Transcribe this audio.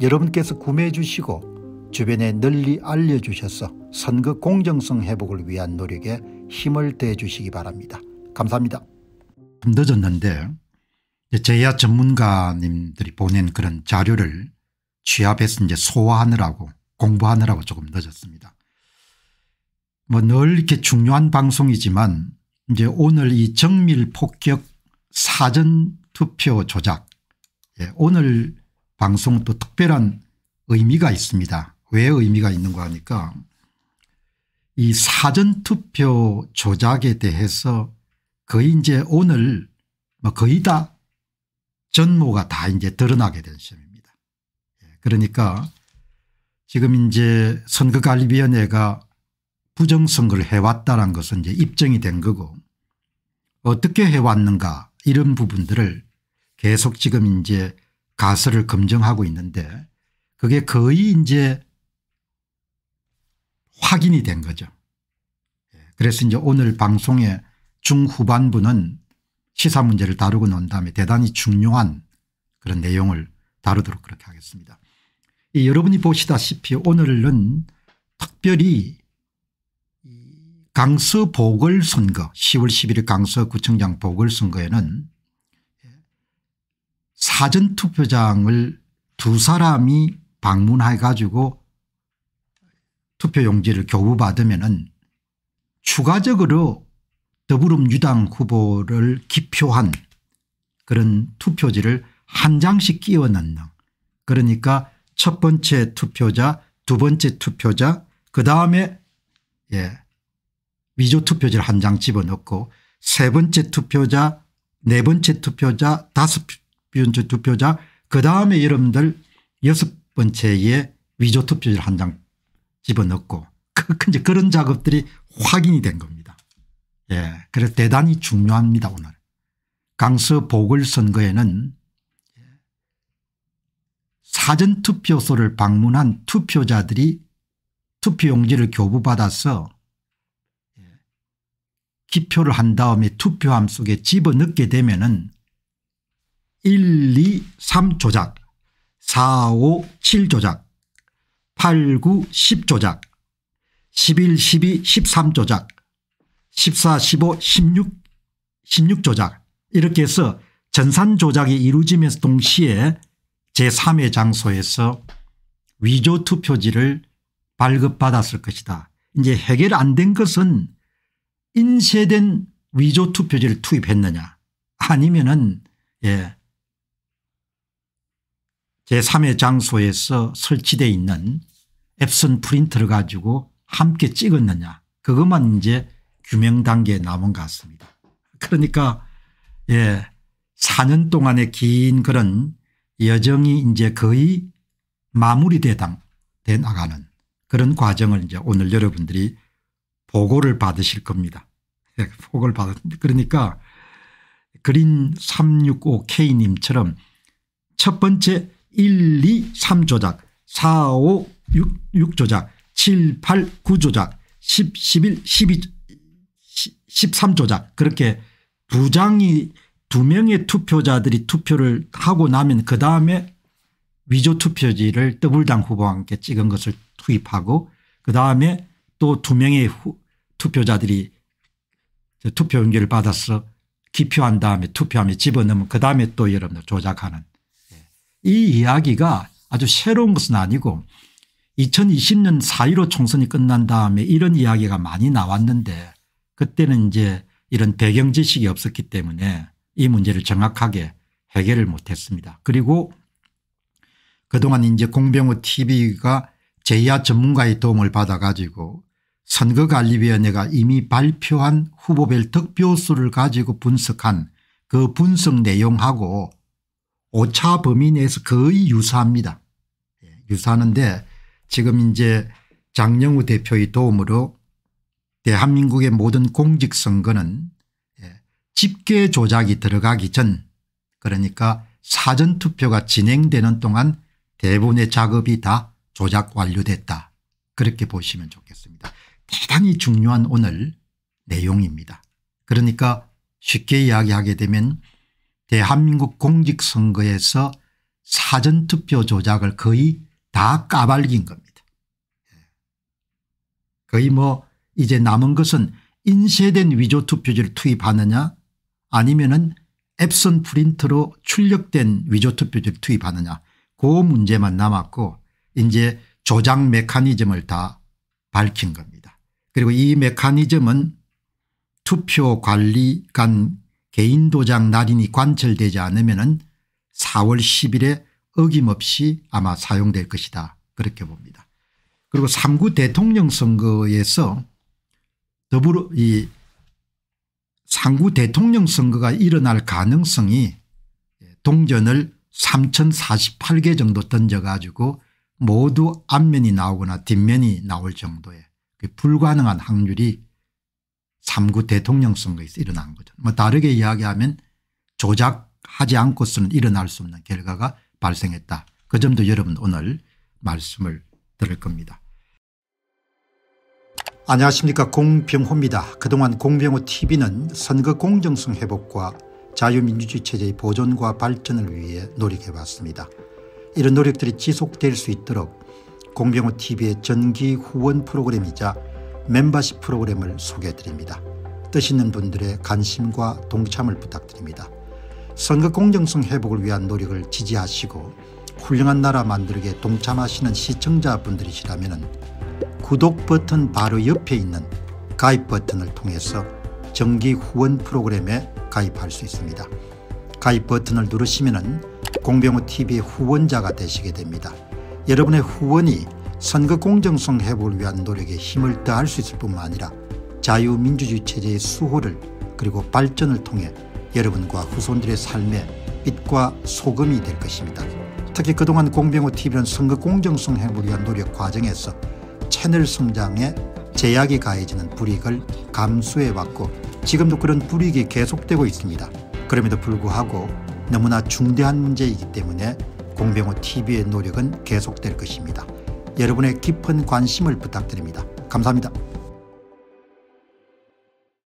여러분께서 구매해 주시고 주변에 널리 알려주셔서 선거 공정성 회복을 위한 노력에 힘을 더해 주시기 바랍니다. 감사합니다. 좀 늦었는데 재야 전문가님들이 보낸 그런 자료를 취합해서 이제 소화하느라고 공부하느라고 조금 늦었습니다. 뭐 늘 이렇게 중요한 방송이지만 이제 오늘 이 정밀폭격 사전투표 조작, 예, 오늘 방송은 또 특별한 의미가 있습니다. 왜 의미가 있는가 하니까 이 사전투표 조작에 대해서 거의 이제 오늘 뭐 거의 다 전모가 다 이제 드러나게 된 시점입니다. 그러니까 지금 이제 선거관리위원회가 부정선거를 해왔다는 것은 이제 입증이 된 거고, 어떻게 해왔는가 이런 부분들을 계속 지금 이제 가설을 검증하고 있는데 그게 거의 이제 확인이 된 거죠. 그래서 이제 오늘 방송의 중후반부는 시사 문제를 다루고 난 다음에 대단히 중요한 그런 내용을 다루도록 그렇게 하겠습니다. 이 여러분이 보시다시피 오늘은 특별히 강서 보궐선거 10월 11일 강서 구청장 보궐선거에는 사전투표장을 두 사람이 방문해 가지고 투표용지를 교부받으면은 추가적으로 더불어민주당 후보를 기표한 그런 투표지를 한 장씩 끼워 넣는, 그러니까 첫 번째 투표자, 두 번째 투표자, 그다음에 예, 위조 투표지를 한 장 집어넣고 세 번째 투표자, 네 번째 투표자, 다섯 번째 투표자, 그다음에 여러분들 여섯 번째에 위조 투표지를 한 장 집어넣고 이제 그런 작업들이 확인이 된 겁니다. 예, 그래서 대단히 중요합니다. 오늘 강서 보궐선거에는 사전투표소를 방문한 투표자들이 투표용지를 교부받아서 기표를 한 다음에 투표함 속에 집어넣게 되면은 1, 2, 3 조작, 4, 5, 7 조작, 8, 9, 10 조작, 11, 12, 13 조작, 14, 15, 16 조작, 이렇게 해서 전산 조작이 이루어지면서 동시에 제3의 장소에서 위조 투표지를 발급받았을 것이다. 이제 해결 안 된 것은 인쇄된 위조 투표지를 투입했느냐, 아니면은 예, 제3의 장소에서 설치되어 있는 엡손 프린트를 가지고 함께 찍었느냐, 그것만 이제 규명 단계에 남은 것 같습니다. 그러니까 예, 4년 동안의 긴 그런 여정이 이제 거의 마무리돼 나가는 그런 과정을 이제 오늘 여러분들이 보고를 받으실 겁니다. 예, 보고를 그러니까 그린 365K님처럼 첫 번째 1, 2, 3 조작, 4, 5, 6 조작, 7, 8, 9 조작, 10, 11, 12, 13 조작, 그렇게 두 장이 두 명의 투표자들이 투표를 하고 나면 그 다음에 위조 투표지를 더불당 후보와 함께 찍은 것을 투입하고 그 다음에 또 두 명의 투표자들이 투표용지를 받아서 기표한 다음에 투표함에 집어넣으면 그 다음에 또 여러분들 조작하는, 이 이야기가 아주 새로운 것은 아니고 2020년 4.15 총선이 끝난 다음에 이런 이야기가 많이 나왔는데 그때는 이제 이런 배경 지식이 없었기 때문에 이 문제를 정확하게 해결을 못했습니다. 그리고 그동안 이제 공병호 TV가 재야 전문가의 도움을 받아 가지고 선거관리위원회가 이미 발표한 후보별 득표수를 가지고 분석한 그 분석 내용하고 오차 범위 내에서 거의 유사합니다. 유사하는데 지금 이제 장영우 대표의 도움으로 대한민국의 모든 공직선거는 집계 조작이 들어가기 전, 그러니까 사전투표가 진행되는 동안 대부분의 작업이 다 조작 완료됐다. 그렇게 보시면 좋겠습니다. 대단히 중요한 오늘 내용입니다. 그러니까 쉽게 이야기하게 되면 대한민국 공직선거에서 사전투표 조작을 거의 다 까발린 겁니다. 거의 뭐 이제 남은 것은 인쇄된 위조투표지를 투입하느냐 아니면은 엡손 프린트로 출력된 위조투표지를 투입하느냐, 그 문제만 남았고 이제 조작 메커니즘을 다 밝힌 겁니다. 그리고 이 메커니즘은 투표관리관 개인도장 날인이 관철되지 않으면은 4월 10일에 어김없이 아마 사용될 것이다, 그렇게 봅니다. 그리고 3구 대통령 선거에서 더불어 이 3구 대통령 선거가 일어날 가능성이 동전을 3048개 정도 던져가지고 모두 앞면이 나오거나 뒷면이 나올 정도의 불가능한 확률이 3구 대통령 선거에서 일어난 거죠. 뭐 다르게 이야기하면 조작하지 않고서는 일어날 수 없는 결과가 발생했다. 그 점도 여러분 오늘 말씀을 들을 겁니다. 안녕하십니까, 공병호입니다. 그동안 공병호 TV는 선거 공정성 회복과 자유민주주의 체제의 보존과 발전을 위해 노력해왔습니다. 이런 노력들이 지속될 수 있도록 공병호 TV의 정기 후원 프로그램이자 멤버십 프로그램을 소개해드립니다. 뜻 있는 분들의 관심과 동참을 부탁드립니다. 선거 공정성 회복을 위한 노력을 지지하시고 훌륭한 나라 만들기에 동참하시는 시청자분들이시라면 구독 버튼 바로 옆에 있는 가입 버튼을 통해서 정기 후원 프로그램에 가입할 수 있습니다. 가입 버튼을 누르시면 공병호TV의 후원자가 되시게 됩니다. 여러분의 후원이 선거 공정성 회복을 위한 노력에 힘을 더할 수 있을 뿐만 아니라 자유민주주의 체제의 수호를 그리고 발전을 통해 여러분과 후손들의 삶에 빛과 소금이 될 것입니다. 특히 그동안 공병호TV는 선거 공정성 회복을 위한 노력 과정에서 채널 성장에 제약이 가해지는 불이익을 감수해왔고 지금도 그런 불이익이 계속되고 있습니다. 그럼에도 불구하고 너무나 중대한 문제이기 때문에 공병호TV의 노력은 계속될 것입니다. 여러분의 깊은 관심을 부탁드립니다. 감사합니다.